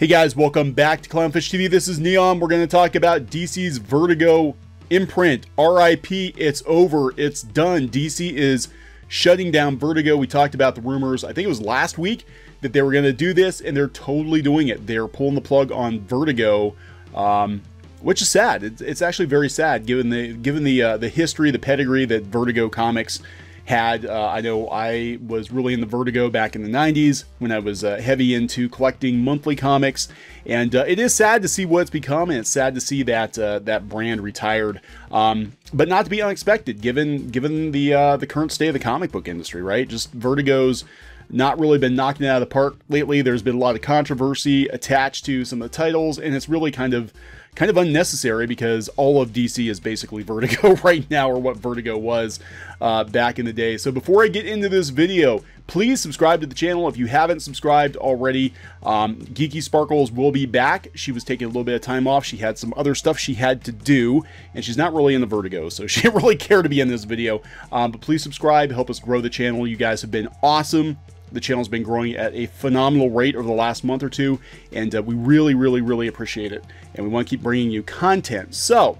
Hey guys, welcome back to Clownfish TV. This is Neon. We're going to talk about DC's Vertigo imprint. RIP, it's over, it's done. DC is shutting down Vertigo. We talked about the rumors, I think it was last week, that they were going to do this, and they're totally doing it. They're pulling the plug on Vertigo, which is sad. It's actually very sad given the history, the pedigree that Vertigo Comics had. I know I was really into Vertigo back in the 90s when I was heavy into collecting monthly comics, and it is sad to see what it's become, and it's sad to see that that brand retired, but not to be unexpected given the current state of the comic book industry, right? Just Vertigo's not really been knocking it out of the park lately. There's been a lot of controversy attached to some of the titles, and it's really kind of unnecessary because all of DC is basically Vertigo right now, or what Vertigo was back in the day. So before I get into this video, please subscribe to the channel if you haven't subscribed already. Geeky Sparkles will be back. She was taking a little bit of time off. She had some other stuff she had to do, and she's not really into Vertigo, so she didn't really care to be in this video. But please subscribe, help us grow the channel. You guys have been awesome. The channel's been growing at a phenomenal rate over the last month or two, and we really appreciate it, and we want to keep bringing you content. So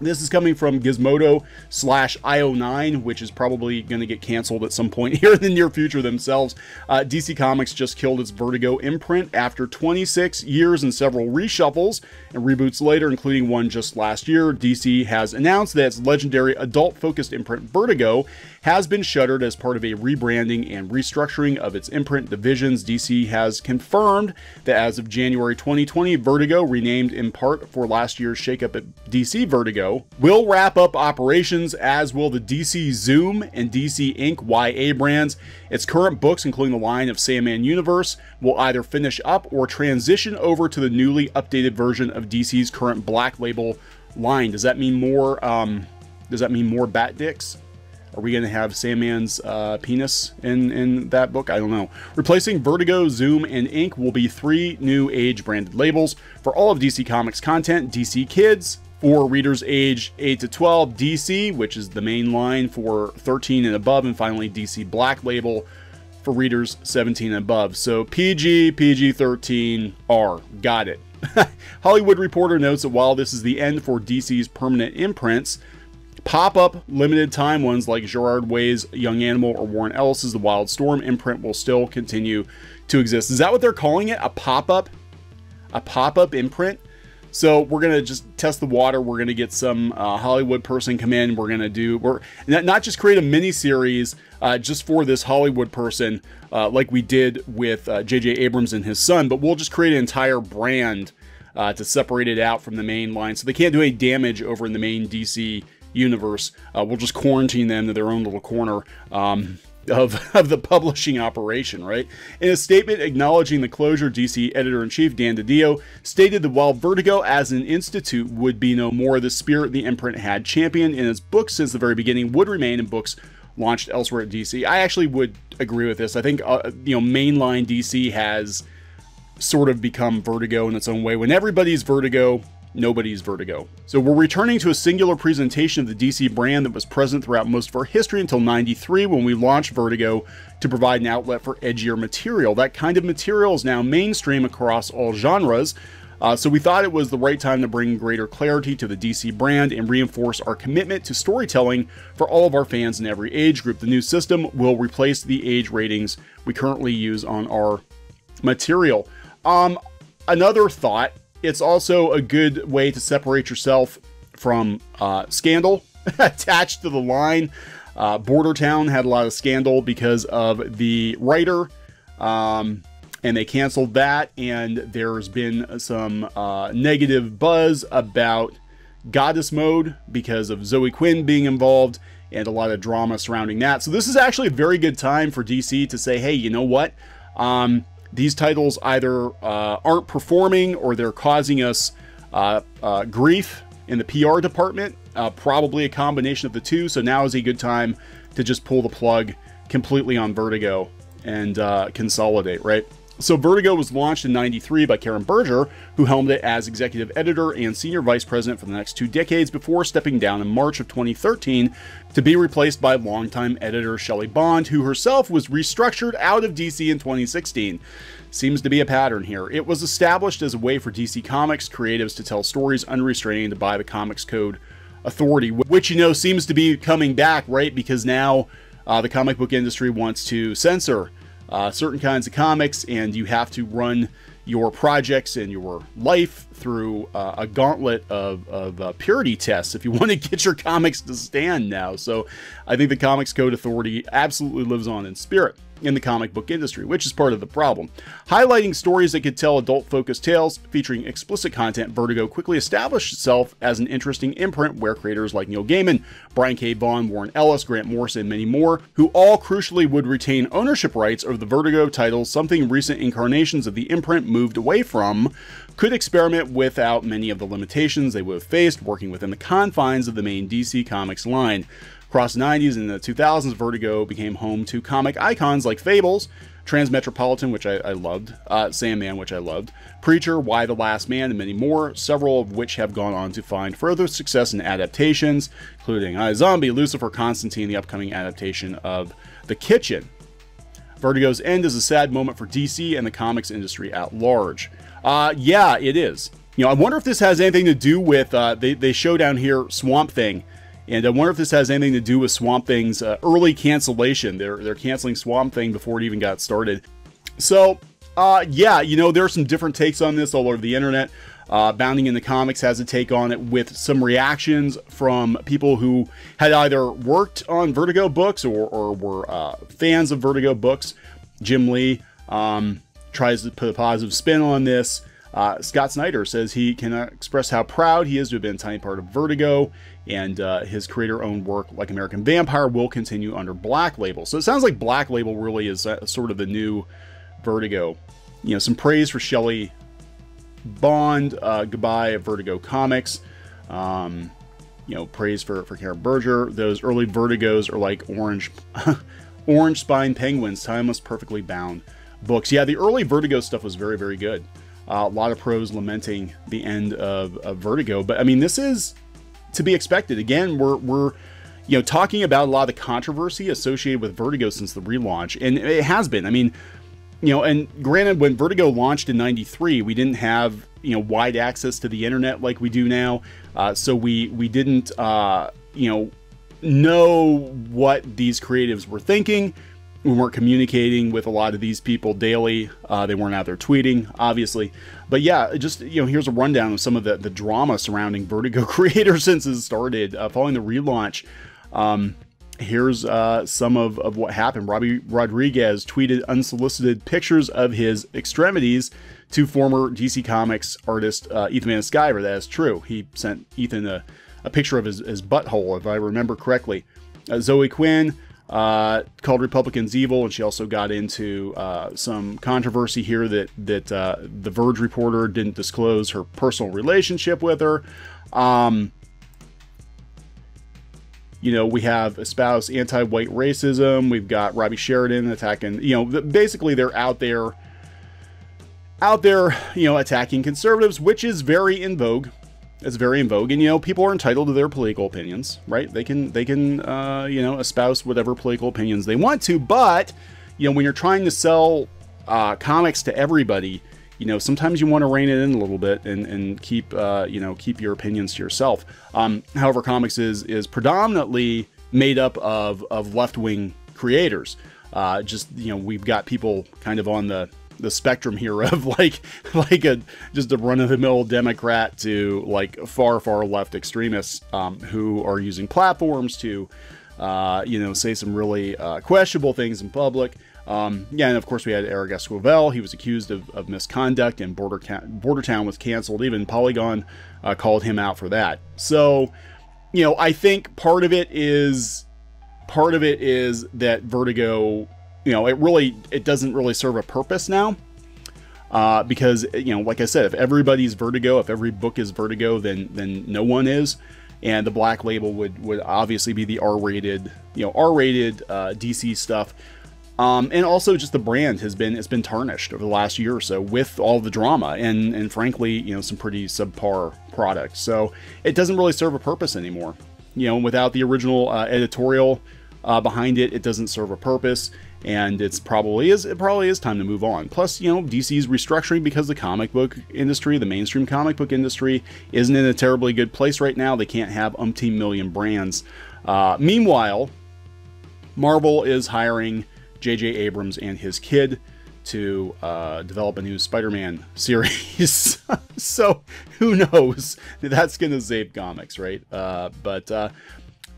this is coming from Gizmodo/io9, which is probably going to get canceled at some point here in the near future themselves. DC Comics just killed its Vertigo imprint after 26 years and several reshuffles and reboots later, including one just last year. DC has announced that its legendary adult-focused imprint Vertigo has been shuttered as part of a rebranding and restructuring of its imprint divisions. DC has confirmed that as of January 2020, Vertigo, renamed in part for last year's shakeup at DC Vertigo, will wrap up operations, as will the DC Zoom and DC Inc. YA brands. Its current books, including the line of Sandman Universe, will either finish up or transition over to the newly updated version of DC's current Black Label line. Does that mean more? Does that mean more bat dicks? Are we going to have Sandman's penis in that book? I don't know. Replacing Vertigo, Zoom, and Inc. will be three new age branded labels for all of DC Comics content: DC Kids, for readers aged 8 to 12, DC, which is the main line, for 13 and above, and finally DC Black Label for readers 17 and above. So PG, PG-13, R. Got it. Hollywood Reporter notes that while this is the end for DC's permanent imprints, pop-up limited time ones like Gerard Way's Young Animal or Warren Ellis's The Wild Storm imprint will still continue to exist. Is that what they're calling it? A pop-up? A pop-up imprint? So we're going to just test the water. We're going to get some Hollywood person come in. We're going to do, we're not just create a mini series just for this Hollywood person like we did with J.J. Abrams and his son, but we'll just create an entire brand to separate it out from the main line. So they can't do any damage over in the main DC universe. We'll just quarantine them to their own little corner. Of the publishing operation, right? In a statement acknowledging the closure, DC editor-in-chief Dan Didio stated that while Vertigo as an institute would be no more, the spirit the imprint had championed in its books since the very beginning would remain in books launched elsewhere at DC. I actually would agree with this. I think you know, mainline DC has sort of become Vertigo in its own way. When everybody's Vertigo, nobody's Vertigo. So we're returning to a singular presentation of the DC brand that was present throughout most of our history until '93, when we launched Vertigo to provide an outlet for edgier material. That kind of material is now mainstream across all genres, so we thought it was the right time to bring greater clarity to the DC brand and reinforce our commitment to storytelling for all of our fans in every age group. The new system will replace the age ratings we currently use on our material. Another thought, it's also a good way to separate yourself from scandal attached to the line. Border Town had a lot of scandal because of the writer, and they canceled that. And there's been some negative buzz about Goddess Mode because of Zoe Quinn being involved and a lot of drama surrounding that. So this is actually a very good time for DC to say, hey, you know what? These titles either aren't performing or they're causing us grief in the PR department, probably a combination of the two. So now is a good time to just pull the plug completely on Vertigo and consolidate, right? So Vertigo was launched in 93 by Karen Berger, who helmed it as executive editor and senior vice president for the next 2 decades before stepping down in March of 2013 to be replaced by longtime editor Shelley Bond, who herself was restructured out of DC in 2016. Seems to be a pattern here. It was established as a way for DC Comics creatives to tell stories unrestrained by the Comics Code Authority, which, you know, seems to be coming back, right? Because now the comic book industry wants to censor certain kinds of comics, and you have to run your projects and your life through a gauntlet of purity tests if you want to get your comics to stand now. So I think the Comics Code Authority absolutely lives on in spirit in the comic book industry, which is part of the problem. Highlighting stories that could tell adult-focused tales featuring explicit content, Vertigo quickly established itself as an interesting imprint where creators like Neil Gaiman, Brian K. Vaughan, Warren Ellis, Grant Morrison, and many more, who all crucially would retain ownership rights over the Vertigo titles, something recent incarnations of the imprint moved away from, could experiment without many of the limitations they would have faced working within the confines of the main DC Comics line. Across the 90s and the 2000s, Vertigo became home to comic icons like Fables, Transmetropolitan, which I loved, Sandman, which I loved, Preacher, Y the Last Man, and many more, several of which have gone on to find further success in adaptations, including I, Zombie, Lucifer, Constantine, the upcoming adaptation of The Kitchen. Vertigo's end is a sad moment for DC and the comics industry at large. Yeah, it is. You know, I wonder if this has anything to do with, they show down here, Swamp Thing. And I wonder if this has anything to do with Swamp Thing's early cancellation. They're canceling Swamp Thing before it even got started. So, yeah, you know, there are some different takes on this all over the internet. Bounding in the Comics has a take on it with some reactions from people who had either worked on Vertigo books or were fans of Vertigo books. Jim Lee tries to put a positive spin on this. Scott Snyder says he can express how proud he is to have been a tiny part of Vertigo, and his creator-owned work like American Vampire will continue under Black Label. So it sounds like Black Label really is sort of the new Vertigo. You know, some praise for Shelley Bond, goodbye at Vertigo Comics. You know, praise for Karen Berger. Those early Vertigos are like orange spine penguins, timeless, perfectly bound books. Yeah, the early Vertigo stuff was very, very good. A lot of pros lamenting the end of Vertigo, but I mean, this is to be expected. Again, we're you know, talking about a lot of the controversy associated with Vertigo since the relaunch, and it has been. I mean, you know, and granted, when Vertigo launched in '93, we didn't have, you know, wide access to the internet like we do now, so we didn't you know what these creatives were thinking. We weren't communicating with a lot of these people daily. They weren't out there tweeting, obviously. But yeah, just, you know, here's a rundown of some of the drama surrounding Vertigo creators since it started. Following the relaunch, here's some of what happened. Robbie Rodriguez tweeted unsolicited pictures of his extremities to former DC Comics artist Ethan Van Sciver. That is true. He sent Ethan a picture of his butthole, if I remember correctly. Zoe Quinn called Republicans evil, and she also got into some controversy here that the Verge reporter didn't disclose her personal relationship with her. You know, we have espoused anti-white racism. We've got Robbie Sheridan attacking, you know, basically they're out there, you know, attacking conservatives, which is very in vogue. It's very in vogue, and, you know, people are entitled to their political opinions, right? They can you know, espouse whatever political opinions they want to, but, you know, when you're trying to sell comics to everybody, you know, sometimes you want to rein it in a little bit and keep you know, keep your opinions to yourself. However, comics is predominantly made up of left-wing creators. Just, you know, we've got people kind of on the spectrum here of like just a run-of-the-mill Democrat to like far left extremists who are using platforms to you know, say some really questionable things in public. Yeah, and of course we had Eric Esquivel. He was accused of misconduct, and Border Town was canceled. Even Polygon called him out for that. So, you know, I think part of it is that Vertigo, you know, it doesn't really serve a purpose now, because, you know, like I said, if everybody's Vertigo, if every book is Vertigo, then no one is, and the Black Label would obviously be the R-rated, you know, R-rated DC stuff. And also just the brand has been, it's been tarnished over the last year or so with all the drama and frankly, you know, some pretty subpar products. So it doesn't really serve a purpose anymore. You know, without the original editorial behind it, it doesn't serve a purpose. And it probably is time to move on. Plus, you know, DC's restructuring because the comic book industry, the mainstream comic book industry, isn't in a terribly good place right now. They can't have umpteen million brands. Meanwhile, Marvel is hiring J.J. Abrams and his kid to develop a new Spider-Man series. So who knows? That's going to save comics, right? But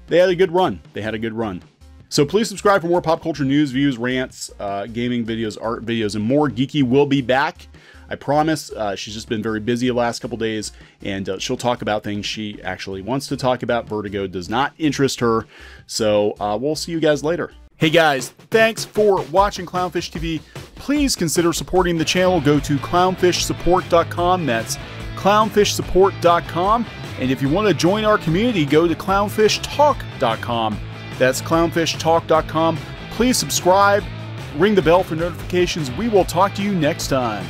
they had a good run. So please subscribe for more pop culture news, views, rants, gaming videos, art videos, and more. Geeky will be back. I promise. She's just been very busy the last couple days, and she'll talk about things she actually wants to talk about. Vertigo does not interest her. So we'll see you guys later. Hey guys, thanks for watching Clownfish TV. Please consider supporting the channel. Go to clownfishsupport.com. That's clownfishsupport.com. And if you want to join our community, go to clownfishtalk.com. That's clownfishtalk.com. Please subscribe, ring the bell for notifications. We will talk to you next time.